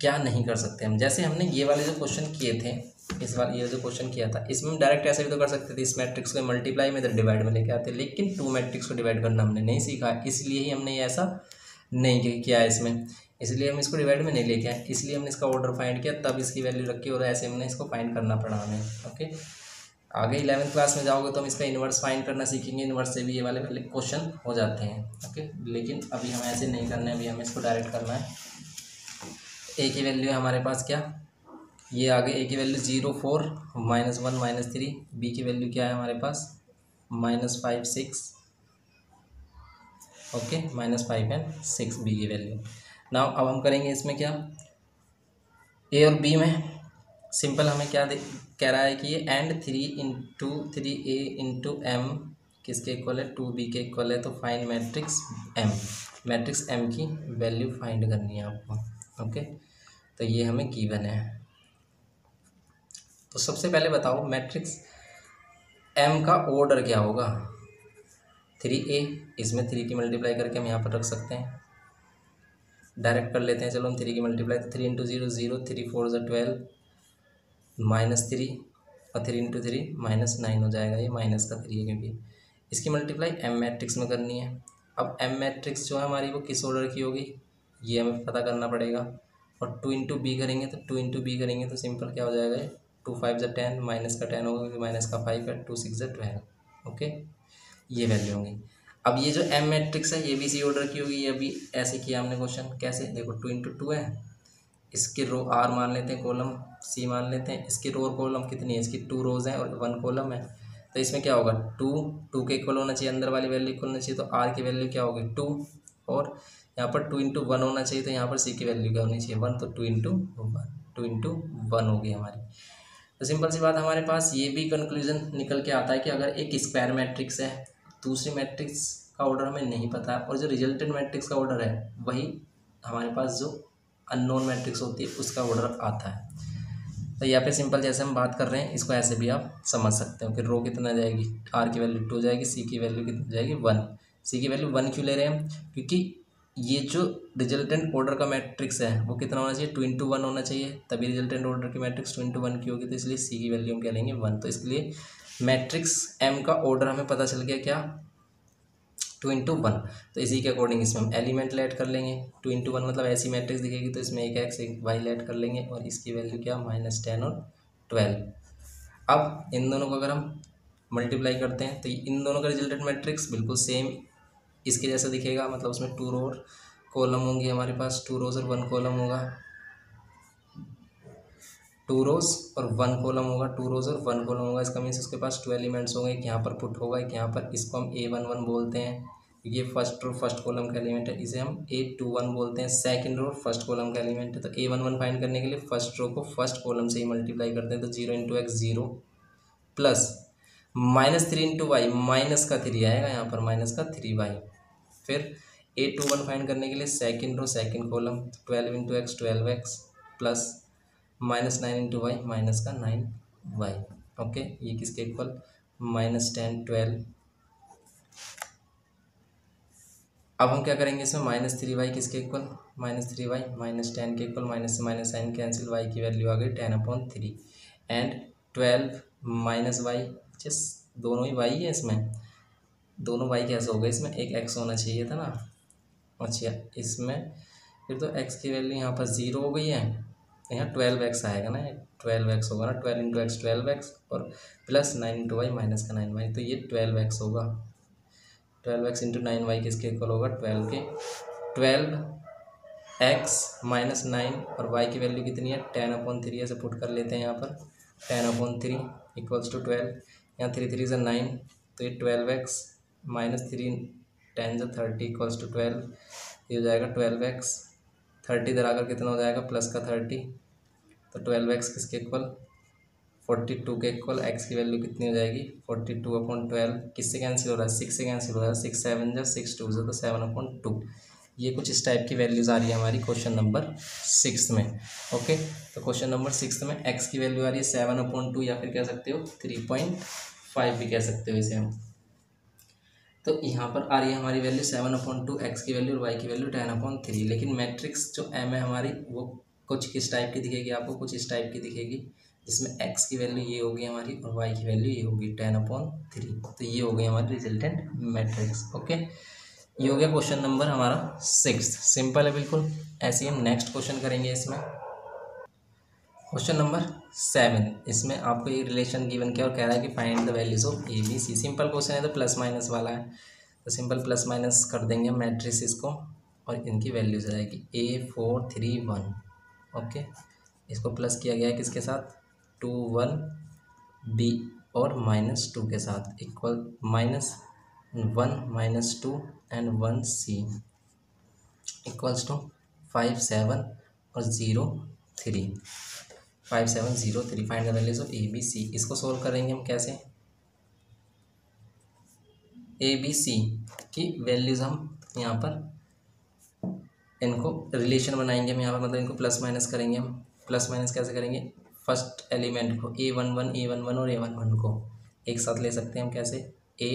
क्या नहीं कर सकते हम। जैसे हमने ये वाले जो क्वेश्चन किए थे, इस बार ये जो क्वेश्चन किया था, इसमें हम डायरेक्ट ऐसे भी तो कर सकते थे, इस मैट्रिक्स को मल्टीप्लाई में तो डिवाइड में लेके आते, लेकिन टू मैट्रिक्स को डिवाइड करना हमने नहीं सीखा, इसलिए ही हमने ऐसा नहीं किया है इसमें, इसलिए हम इसको डिवाइड में नहीं लेके आए, इसलिए हमने इसका ऑर्डर फाइंड किया, तब इसकी वैल्यू रखी, और ऐसे हमने इसको फाइंड करना पड़ा हमें। ओके आगे 11th क्लास में जाओगे तो हम इसका इन्वर्स फाइंड करना सीखेंगे, इन्वर्स से भी ये वाले क्वेश्चन हो जाते हैं। ओके लेकिन अभी हमें ऐसे नहीं करना है, अभी हमें इसको डायरेक्ट करना है। ए की वैल्यू है हमारे पास क्या, ये आगे ए की value zero four minus one minus three, B की वैल्यू क्या है हमारे पास minus five six, okay minus five and six B की वैल्यू। नाउ अब हम करेंगे इसमें क्या, ए और बी में सिंपल हमें क्या कह रहा है कि ये and three into three A into M किसके इक्वल है, टू बी के इक्वल है, तो फाइंड मैट्रिक्स एम की वैल्यू फाइंड करनी है आपको। ओके तो ये हमें गिवन है। तो सबसे पहले बताओ मैट्रिक्स एम का ऑर्डर क्या होगा। थ्री ए, इसमें थ्री की मल्टीप्लाई करके हम यहाँ पर रख सकते हैं, डायरेक्ट कर लेते हैं, चलो हम थ्री की मल्टीप्लाई, तो three into zero zero, three four ज़ा ट्वेल्व माइनस थ्री, और three into three minus nine हो जाएगा, ये माइनस का थ्री है क्योंकि इसकी मल्टीप्लाई एम मैट्रिक्स में करनी है। अब एम मैट्रिक्स जो है हमारी वो किस ऑर्डर की होगी ये हमें पता करना पड़ेगा, और टू इंटू बी करेंगे तो सिंपल क्या हो जाएगा, टू फाइव ज़ा टेन, माइनस का टेन होगा क्योंकि माइनस का फाइव है, टू सिक्स ज़ा ट्वेल्व, ओके ये वैल्यू होंगी। अब ये जो एम मैट्रिक्स है ये भी इसी ऑर्डर की होगी, ये भी ऐसे किया हमने क्वेश्चन। कैसे? देखो टू इंटू टू है, इसके रो आर मान लेते हैं, कॉलम सी मान लेते हैं, इसकी रो और कॉलम कितनी है, इसकी टू रोज हैं और वन कॉलम है, तो इसमें क्या होगा टू, टू के इक्वल होना चाहिए, अंदर वाली वैल्यू इक्वल होना चाहिए, तो आर की वैल्यू क्या होगी टू, और यहाँ पर टू इंटू वन होना चाहिए, तो यहाँ पर सी की वैल्यू क्या होनी चाहिए वन, तो टू इंटू वन होगी हमारी। तो सिंपल सी बात हमारे पास ये भी कंक्लूजन निकल के आता है कि अगर एक स्क्वायर मैट्रिक्स है, दूसरी मैट्रिक्स का ऑर्डर हमें नहीं पता, और जो रिजल्टेंट मैट्रिक्स का ऑर्डर है वही हमारे पास जो अननोन मैट्रिक्स होती है उसका ऑर्डर आता है। तो यहाँ पे सिंपल जैसे हम बात कर रहे हैं इसको ऐसे भी आप समझ सकते हो कि रो कितना जाएगी, आर की वैल्यू टू जाएगी, सी की वैल्यू कितनी जाएगी वन। सी की वैल्यू वन क्यों ले रहे हैं, क्योंकि ये जो रिजल्टेंट ऑर्डर का मैट्रिक्स है वो कितना होना चाहिए, टू इंटू वन होना चाहिए, तभी रिजल्टेंट ऑर्डर की मैट्रिक्स टू इंटू वन की होगी, तो इसलिए सी की वैल्यू हम कह लेंगे वन। तो इसलिए मैट्रिक्स एम का ऑर्डर हमें पता चल गया क्या, टू इंटू वन। तो इसी के अकॉर्डिंग इसमें हम एलिमेंट ऐड कर लेंगे, टू इंटू वन मतलब ऐसी मैट्रिक्स दिखेगी, तो इसमें एक एक्स एक वाई ऐड कर लेंगे, और इसकी वैल्यू क्या माइनस टेन और ट्वेल्व। अब इन दोनों को अगर हम मल्टीप्लाई करते हैं तो इन दोनों का रिजल्टेंट मैट्रिक्स बिल्कुल सेम इसके जैसा दिखेगा, मतलब उसमें टू रो और कॉलम होंगी हमारे पास, टू रोज और वन कॉलम होगा, टू रोज और वन कॉलम होगा, टू रोज और वन कॉलम होगा। इसका मीन्स उसके पास 2 एलिमेंट्स होंगे, एक यहाँ पर पुट होगा, एक यहाँ पर। इसको हम A11 बोलते हैं, ये फर्स्ट रो फर्स्ट कॉलम का एलिमेंट है, इसे हम A21 बोलते हैं, सेकंड रो फर्स्ट कॉलम का एलिमेंट है। तो A11 फाइंड करने के लिए फर्स्ट रो को फर्स्ट कॉलम से ही मल्टीप्लाई करते हैं, तो 0 × x 0 प्लस -3 × y, माइनस का 3 आएगा यहाँ पर, -3y। फिर A21 फाइंड करने के लिए second row second column, 12 × x 12x plus -9 × y, minus का 9y। ओके, ये किसके इक्वल, -10 12। अब हम क्या करेंगे इसमें, -3y किसके इक्वल, -3y -10 के इक्वल, माइनस से माइनस साइन कैंसिल, y की वैल्यू आ गई 10/3 एंड 12 - y। जिस दोनों ही y है इसमें, दोनों y कैसे हो गए, इसमें एक x होना चाहिए था ना, अच्छा इसमें फिर तो x की वैल्यू यहाँ पर 0 हो गई है, यहाँ 12x आएगा ना, 12x होगा ना, 12 × x 12x और प्लस 9 × y माइनस का 9y, तो ये 12x होगा। 12x × 9y किसके इक्वल होगा, 12 के 12x माइनस 9 और y की वैल्यू कितनी है, 10/3 ऐसे पुट कर लेते हैं यहाँ पर, 10/3 इक्वल्स टू 12, यहाँ 3 3 से 9, तो ये 12x माइनस 3 10/30 इक्वल्स टू 12, ये हो जाएगा 12x। 30 इधर आकर कितना हो जाएगा, प्लस का 30, तो 12x किसके इक्वल, 42 के इक्वल। x की वैल्यू कितनी हो जाएगी, 42/12, किससे कैंसिल हो रहा है, 6 से कैंसिल हो रहा है, 6 7 6 2 से, तो 7/2। ये कुछ इस टाइप की वैल्यूज़ आ रही है हमारी क्वेश्चन नंबर 6 में। ओके, तो क्वेश्चन नंबर 6 में x की वैल्यू आ रही है 7/2, या फिर कह सकते हो 3.5 भी कह सकते हो इसे हम। तो यहाँ पर आ रही है हमारी वैल्यू 7/2, x की वैल्यू और y की वैल्यू 10/3। लेकिन मैट्रिक्स जो M है हमारी, वो कुछ किस टाइप की दिखेगी आपको, कुछ इस टाइप की दिखेगी, जिसमें x की वैल्यू ये होगी हमारी और y की वैल्यू ये होगी 10/3। तो ये हो गई हमारी रिजल्टेंट मैट्रिक्स। ओके, ये हो गया क्वेश्चन नंबर हमारा 6। सिंपल है बिल्कुल, ऐसे ही हम नेक्स्ट क्वेश्चन करेंगे। इसमें क्वेश्चन नंबर 7, इसमें आपको ये रिलेशन गिवन किया और कह रहा है कि find the values of ABC। Simple question है तो प्लस माइनस वाला है, तो सिंपल प्लस माइनस कर देंगे मैट्रिक्स इसको और इनकी वैल्यूज आ जाएगी A 4 3 1। ओके, इसको प्लस किया गया है किसके साथ, 2 1 B और -2 के साथ, equal -1 -2 and 1 C equals to 5 7 और 0 3। 5 7 0 3। Find the values of ABC। इसको सोल्व करेंगे हम कैसे, ABC की वैल्यूज हम यहाँ पर इनको रिलेशन बनाएंगे हम यहाँ पर, मतलब इनको प्लस माइनस करेंगे हम। प्लस माइनस कैसे करेंगे, फर्स्ट एलिमेंट को A11 और A11 को एक साथ ले सकते हैं हम, कैसे, A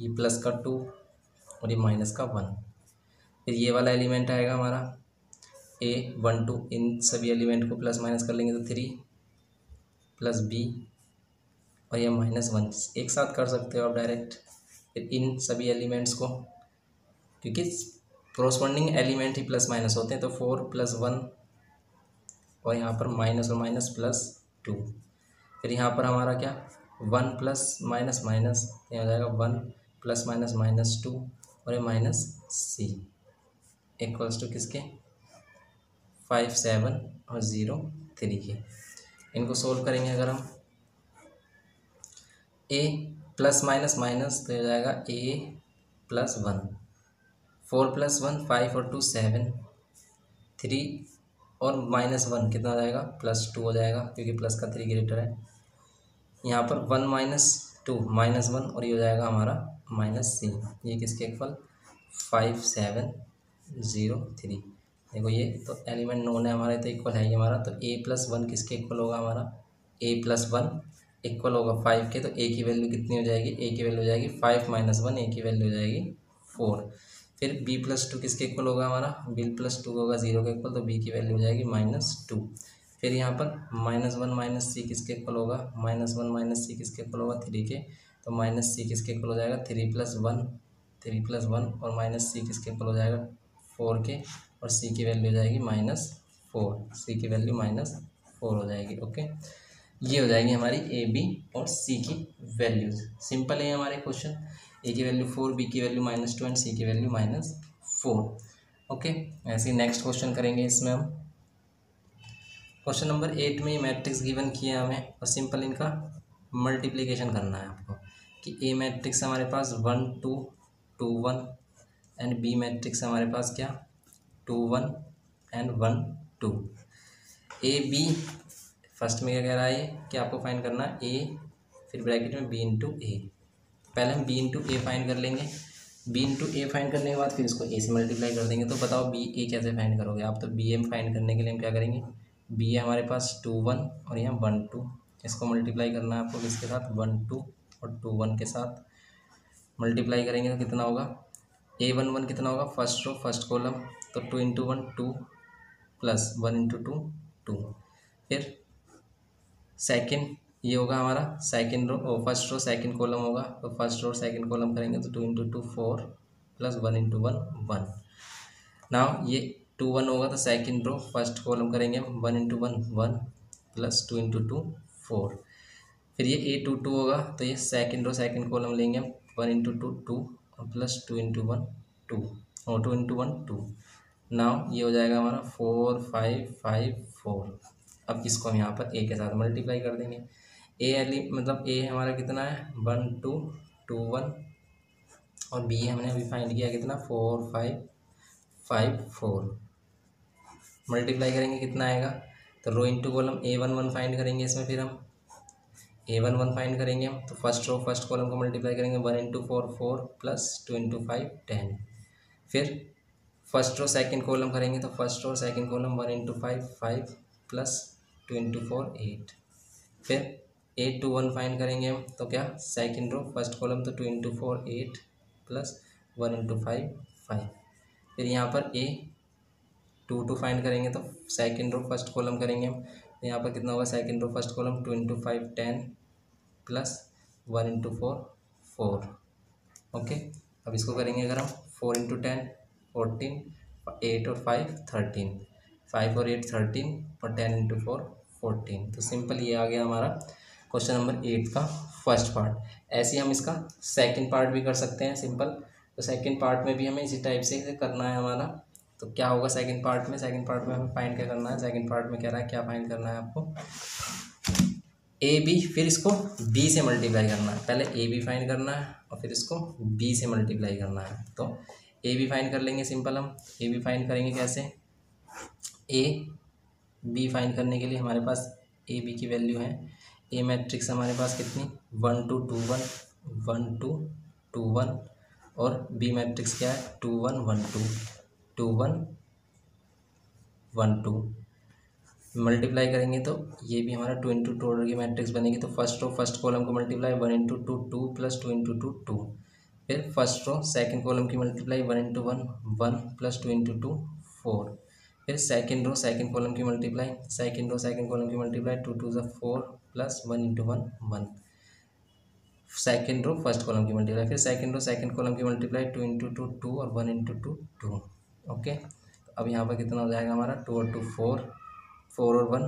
ये प्लस का 2 और ये माइनस का 1। फिर ये वाला एलिमेंट आएगा हमारा A12, इन सभी एलिमेंट को प्लस माइनस कर लेंगे तो 3 प्लस B और ये -1, एक साथ कर सकते हो आप डायरेक्ट। फिर इन सभी एलिमेंट्स को, क्योंकि कोरस्पॉन्डिंग एलिमेंट ही प्लस माइनस होते हैं, तो 4 प्लस 1 और यहाँ पर माइनस और माइनस +2। फिर यहाँ पर हमारा क्या, 1 प्लस माइनस माइनस, यहाँ हो जाएगा 1 प्लस माइनस माइनस 2 और ये -C इक्वल्स टू किसके, 5 7 और 0 3 के। इनको सोल्व करेंगे अगर हम, A +/- तो हो जाएगा A +1, 4 प्लस 1 5 और 2 7, 3 और -1 कितना हो जाएगा, +2 हो जाएगा, क्योंकि प्लस का 3 ग्रेटर है। यहाँ पर 1 - 2 -1 और ये हो जाएगा हमारा -C, ये किसके इक्वल, 5 7 0 3। देखो ये तो एलिमेंट नोन है हमारे, तो इक्वल है ये हमारा, तो A +1 किसके इक्वल होगा हमारा, A +1 इक्वल होगा 5 के। तो A की वैल्यू कितनी हो जाएगी, A की वैल्यू हो जाएगी 5 - 1, A की वैल्यू हो जाएगी 4। फिर B +2 किसके इक्वल होगा हमारा, B +2 होगा 0 के इक्वल, तो B की वैल्यू हो जाएगी -2। फिर यहाँ पर -1 - C किसके इक्वल होगा, -1 - C किसके इक्वल होगा, 3 के, तो -C किसके इक्वल हो जाएगा, 3 प्लस 1 और -C किसके इक्वल हो जाएगा, 4 के, और C की वैल्यू हो जाएगी -4, C की वैल्यू -4 हो जाएगी। ओके, ये हो जाएगी हमारी A, B और C की वैल्यूज। सिंपल है हमारे क्वेश्चन, A की वैल्यू 4, B की वैल्यू -2 एंड C की वैल्यू -4। ओके, ऐसे ही नेक्स्ट क्वेश्चन करेंगे। इसमें हम क्वेश्चन नंबर 8 में ये मैट्रिक्स गिवन किया हमें और सिंपल इनका मल्टीप्लिकेशन करना है आपको कि ए मैट्रिक्स हमारे पास 1 2 2 1 एंड बी मैट्रिक्स हमारे पास क्या 2 1 एंड 1 2। ए बी फर्स्ट में क्या कह रहा है कि आपको फाइंड करना है ए फिर ब्रैकेट में बी इंटू ए। पहले हम बी इंटू ए फाइंड कर लेंगे, बी इंटू ए फाइंड करने के बाद फिर इसको ए से मल्टीप्लाई कर देंगे। तो बताओ बी ए कैसे फाइंड करोगे आप? तो बी ए फाइंड करने के लिए हम क्या करेंगे, बी ए हमारे पास 2 1 और यहाँ 1 2, इसको मल्टीप्लाई करना है आपको किसके साथ 1 2 और 2 1 के साथ मल्टीप्लाई करेंगे तो कितना होगा a 1 1 कितना होगा फर्स्ट रो फर्स्ट कॉलम तो 2 इंटू 1 2 प्लस 1 इंटू 2 2। फिर सेकेंड ये होगा हमारा second row first row second column होगा तो फर्स्ट रो सेकेंड कॉलम करेंगे तो 2 इंटू 2 4 प्लस 1 इंटू 1 1। नाउ ये 2 1 होगा तो सेकेंड रो फर्स्ट कॉलम करेंगे हम 1 इंटू 1 1 प्लस 2 इंटू 2 4। फिर ये a 2 2 होगा तो ये सेकेंड रो सेकेंड कॉलम लेंगे हम 1 इंटू 2 2 प्लस 2 इंटू 1 2 और 2 इंटू 1 2। नाउ ये हो जाएगा हमारा 4 5 5 4। अब इसको हम यहाँ पर a के साथ मल्टीप्लाई कर देंगे। a हमारा कितना है 1 2 2 1 और b हमने अभी फाइंड किया कितना 4 5 5 4। मल्टीप्लाई करेंगे कितना आएगा तो row into column a 1 1 find करेंगे इसमें, फिर हम a 1 1 फाइंड करेंगे हम तो फर्स्ट रो फर्स्ट कॉलम को मल्टीप्लाई करेंगे 1 इंटू 4 4 प्लस 2 इंटू 5 10। फिर फर्स्ट रो सेकेंड कॉलम करेंगे तो first row second column 1 into 5 5 plus 2 into 4 8। फिर a 2 1 फाइंड करेंगे हम तो क्या सेकेंड रो फर्स्ट कॉलम तो 2 इंटू 4 8 प्लस 1 इंटू 5 5। फिर यहाँ पर a 2 2 फाइंड करेंगे तो सेकेंड रो फर्स्ट कॉलम करेंगे हम तो यहाँ पर कितना होगा second row first column 2 into 5 10 plus 1 into 4 4। Okay अब इसको करेंगे अगर हम 4 इंटू 10 14 8 और 5 13 5 और 8 13 और 10 इंटू 4 14। तो सिंपल ये आ गया हमारा क्वेश्चन नंबर 8 का फर्स्ट पार्ट। ऐसे ही हम इसका सेकंड पार्ट भी कर सकते हैं सिंपल। तो सेकंड पार्ट में भी हमें इसी टाइप से करना है हमारा। तो क्या होगा सेकंड पार्ट में, सेकंड पार्ट में हमें फाइंड क्या करना है, सेकंड पार्ट में कह रहा है क्या फाइंड करना है आपको ए बी फिर इसको बी से मल्टीप्लाई करना है। पहले ए बी फाइंड करना है और फिर इसको बी से मल्टीप्लाई करना है। तो ए बी फाइंड कर लेंगे सिंपल हम। ए बी फाइंड करेंगे कैसे, ए बी फाइंड करने के लिए हमारे पास ए बी की वैल्यू है ए मैट्रिक्स हमारे पास कितनी 1 2 2 1 1 2 2 1 और बी मैट्रिक्स क्या है 2 1 1 2 2 1 1 2। मल्टीप्लाई करेंगे तो ये भी हमारा 2 इंटू 2 ऑर्डर की मैट्रिक्स बनेगी। तो फर्स्ट रो फर्स्ट कॉलम को मल्टीप्लाई 1 इंटू 2 2 प्लस 2 इंटू 2 2। फिर फर्स्ट रो सेकेंड कॉलम की मल्टीप्लाई 1 इंटू 1 1 प्लस 2 इंटू 2 4। फिर सेकेंड रो सेकेंड कॉलम की multiply second row second column की multiply 2 2 4 plus 1 into 1 1। Second row first column की multiply फिर second row second column की multiply 2 into 2 2 और 1 into 2 2। Okay अब यहाँ पर कितना हो जाएगा हमारा 2 और 2 4 4 और 1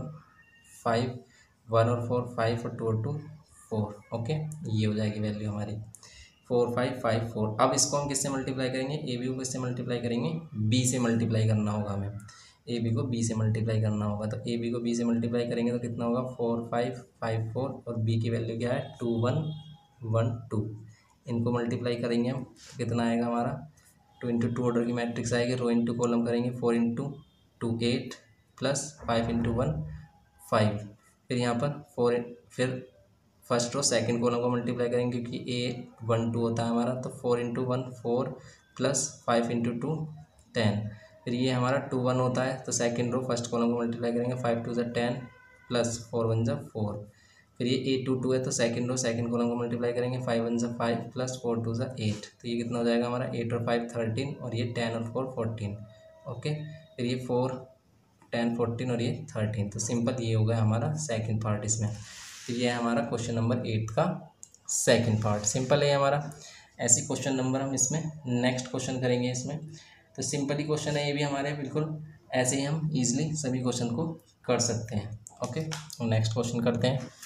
5 1 और 4 5 और 2 और 2 4। ओके ये हो जाएगी वैल्यू हमारी 4 5 5 4। अब इसको हम किससे मल्टीप्लाई करेंगे, ए बी को किससे मल्टीप्लाई करेंगे बी से मल्टीप्लाई करना होगा हमें। ए बी को बी से मल्टीप्लाई करना होगा तो ए बी को बी से मल्टीप्लाई करेंगे तो कितना होगा 4 5 5 4 और बी की वैल्यू क्या है 2 1 1 2। इनको मल्टीप्लाई करेंगे हम कितना आएगा हमारा 2 इंटू 2 ऑर्डर की मैट्रिक्स आएगी। रो इंटू कॉलम करेंगे 4 इंटू 2 8 प्लस 5 इंटू 1 5। फिर यहाँ पर फिर फर्स्ट रो सेकेंड कॉलम को मल्टीप्लाई करेंगे क्योंकि a 1 2 होता है हमारा तो 4 इंटू 1 4 प्लस 5 इंटू 2 10। फिर ये हमारा 2 1 होता है तो सेकेंड रो फर्स्ट कॉलम को मल्टीप्लाई करेंगे 5 2 10 प्लस 4 1 4। फिर ये a 2 2 है तो सेकेंड रो सेकेंड कॉलम को मल्टीप्लाई करेंगे 5 1 5 प्लस 4 2 8। तो ये कितना हो जाएगा हमारा 8 और 5 13 और ये 10 और 4 14। ओके फिर ये 4 10 14 और ये 13। तो सिंपल ये हो गया हमारा सेकेंड पार्ट इसमें। तो ये है हमारा क्वेश्चन नंबर 8 का सेकंड पार्ट। सिंपल है हमारा। ऐसी क्वेश्चन नंबर हम इसमें नेक्स्ट क्वेश्चन करेंगे इसमें। तो सिंपल ही क्वेश्चन है ये भी हमारे, बिल्कुल ऐसे ही हम इजीली सभी क्वेश्चन को कर सकते हैं। ओके नेक्स्ट क्वेश्चन करते हैं।